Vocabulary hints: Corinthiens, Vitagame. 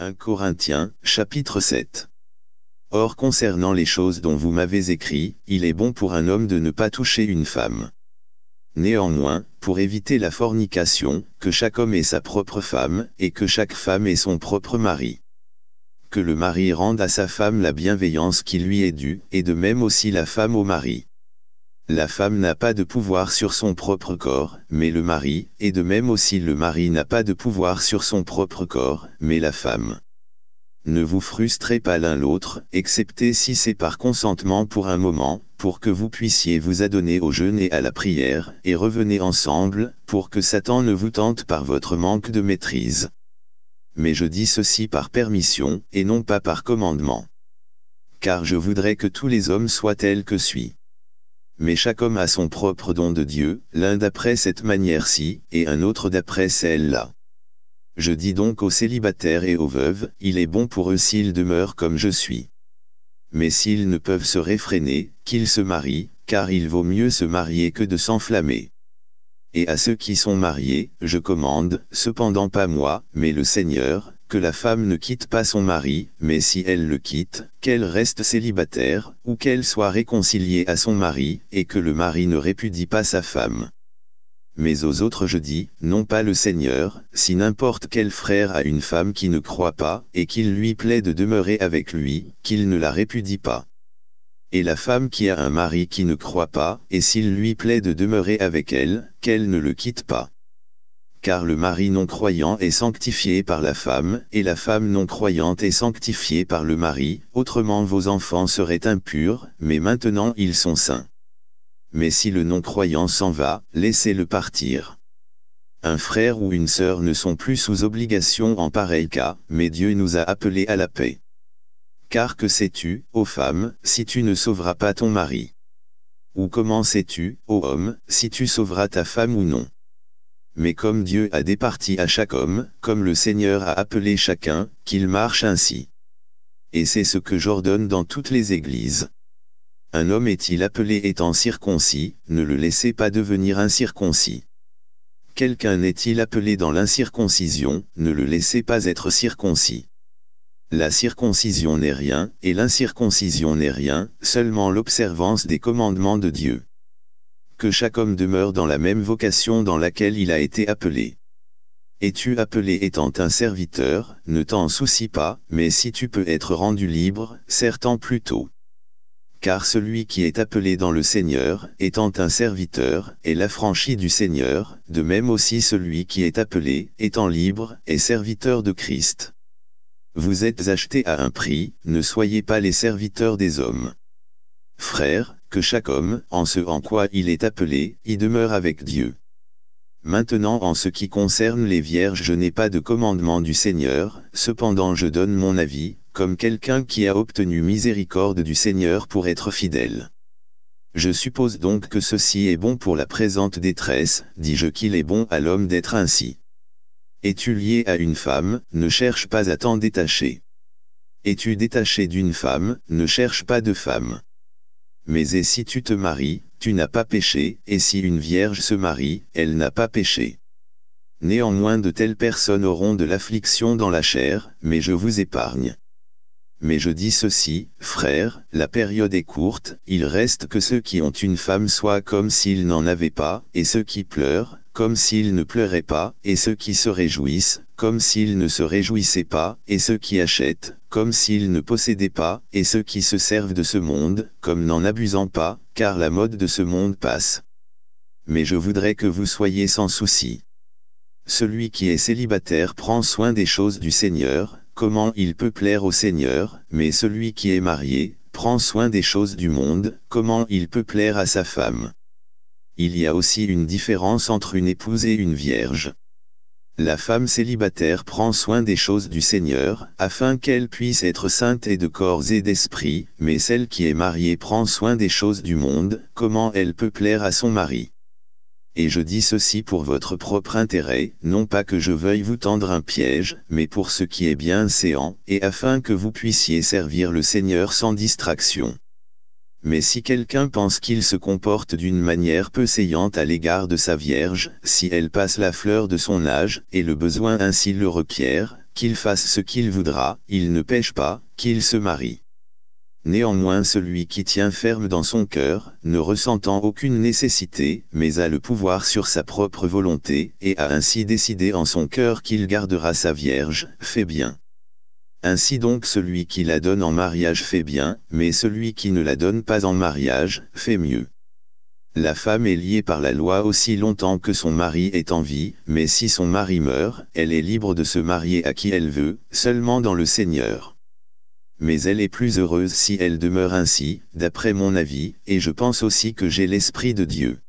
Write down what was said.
1 Corinthiens, chapitre 7. Or concernant les choses dont vous m'avez écrit, il est bon pour un homme de ne pas toucher une femme. Néanmoins, pour éviter la fornication, que chaque homme ait sa propre femme, et que chaque femme ait son propre mari. Que le mari rende à sa femme la bienveillance qui lui est due, et de même aussi la femme au mari. La femme n'a pas de pouvoir sur son propre corps, mais le mari, et de même aussi le mari n'a pas de pouvoir sur son propre corps, mais la femme. Ne vous frustrez pas l'un l'autre, excepté si c'est par consentement pour un moment, pour que vous puissiez vous adonner au jeûne et à la prière, et revenez ensemble, pour que Satan ne vous tente par votre manque de maîtrise. Mais je dis ceci par permission, et non pas par commandement. Car je voudrais que tous les hommes soient tels que suis. Mais chaque homme a son propre don de Dieu, l'un d'après cette manière-ci, et un autre d'après celle-là. Je dis donc aux célibataires et aux veuves, il est bon pour eux s'ils demeurent comme je suis. Mais s'ils ne peuvent se réfréner, qu'ils se marient, car il vaut mieux se marier que de s'enflammer. Et à ceux qui sont mariés, je commande, cependant pas moi, mais le Seigneur, que la femme ne quitte pas son mari, mais si elle le quitte, qu'elle reste célibataire, ou qu'elle soit réconciliée à son mari, et que le mari ne répudie pas sa femme. Mais aux autres je dis, non pas le Seigneur, si n'importe quel frère a une femme qui ne croit pas, et qu'il lui plaît de demeurer avec lui, qu'il ne la répudie pas. Et la femme qui a un mari qui ne croit pas, et s'il lui plaît de demeurer avec elle, qu'elle ne le quitte pas. Car le mari non-croyant est sanctifié par la femme, et la femme non-croyante est sanctifiée par le mari, autrement vos enfants seraient impurs, mais maintenant ils sont saints. Mais si le non-croyant s'en va, laissez-le partir. Un frère ou une sœur ne sont plus sous obligation en pareil cas, mais Dieu nous a appelés à la paix. Car que sais-tu, ô femme, si tu ne sauveras pas ton mari? Ou comment sais-tu, ô homme, si tu sauveras ta femme ou non? Mais comme Dieu a départi à chaque homme, comme le Seigneur a appelé chacun, qu'il marche ainsi. Et c'est ce que j'ordonne dans toutes les églises. Un homme est-il appelé étant circoncis, ne le laissez pas devenir incirconcis. Quelqu'un est-il appelé dans l'incirconcision, ne le laissez pas être circoncis. La circoncision n'est rien, et l'incirconcision n'est rien, seulement l'observance des commandements de Dieu. Que chaque homme demeure dans la même vocation dans laquelle il a été appelé. Es-tu appelé étant un serviteur, ne t'en soucie pas, mais si tu peux être rendu libre, sers-t'en plutôt. Car celui qui est appelé dans le Seigneur, étant un serviteur, est l'affranchi du Seigneur, de même aussi celui qui est appelé, étant libre, est serviteur de Christ. Vous êtes achetés à un prix, ne soyez pas les serviteurs des hommes. Frères, que chaque homme, en ce en quoi il est appelé, y demeure avec Dieu. Maintenant en ce qui concerne les vierges je n'ai pas de commandement du Seigneur, cependant je donne mon avis, comme quelqu'un qui a obtenu miséricorde du Seigneur pour être fidèle. Je suppose donc que ceci est bon pour la présente détresse, dis-je qu'il est bon à l'homme d'être ainsi. Es-tu lié à une femme, ne cherche pas à t'en détacher. Es-tu détaché d'une femme, ne cherche pas de femme. Mais et si tu te maries, tu n'as pas péché, et si une vierge se marie, elle n'a pas péché. Néanmoins de telles personnes auront de l'affliction dans la chair, mais je vous épargne. Mais je dis ceci, frères, la période est courte, il reste que ceux qui ont une femme soient comme s'ils n'en avaient pas, et ceux qui pleurent, comme s'ils ne pleuraient pas, et ceux qui se réjouissent, comme s'ils ne se réjouissaient pas, et ceux qui achètent, comme s'ils ne possédaient pas, et ceux qui se servent de ce monde, comme n'en abusant pas, car la mode de ce monde passe. Mais je voudrais que vous soyez sans souci. Celui qui est célibataire prend soin des choses du Seigneur, comment il peut plaire au Seigneur, mais celui qui est marié, prend soin des choses du monde, comment il peut plaire à sa femme. Il y a aussi une différence entre une épouse et une vierge. La femme célibataire prend soin des choses du Seigneur, afin qu'elle puisse être sainte et de corps et d'esprit, mais celle qui est mariée prend soin des choses du monde, comment elle peut plaire à son mari. Et je dis ceci pour votre propre intérêt, non pas que je veuille vous tendre un piège, mais pour ce qui est bien séant, et afin que vous puissiez servir le Seigneur sans distraction. Mais si quelqu'un pense qu'il se comporte d'une manière peu séante à l'égard de sa vierge, si elle passe la fleur de son âge, et le besoin ainsi le requiert, qu'il fasse ce qu'il voudra, il ne pèche pas, qu'il se marie. Néanmoins celui qui tient ferme dans son cœur, ne ressentant aucune nécessité, mais a le pouvoir sur sa propre volonté, et a ainsi décidé en son cœur qu'il gardera sa vierge, fait bien. Ainsi donc celui qui la donne en mariage fait bien, mais celui qui ne la donne pas en mariage, fait mieux. La femme est liée par la loi aussi longtemps que son mari est en vie, mais si son mari meurt, elle est libre de se marier à qui elle veut, seulement dans le Seigneur. Mais elle est plus heureuse si elle demeure ainsi, d'après mon avis, et je pense aussi que j'ai l'Esprit de Dieu.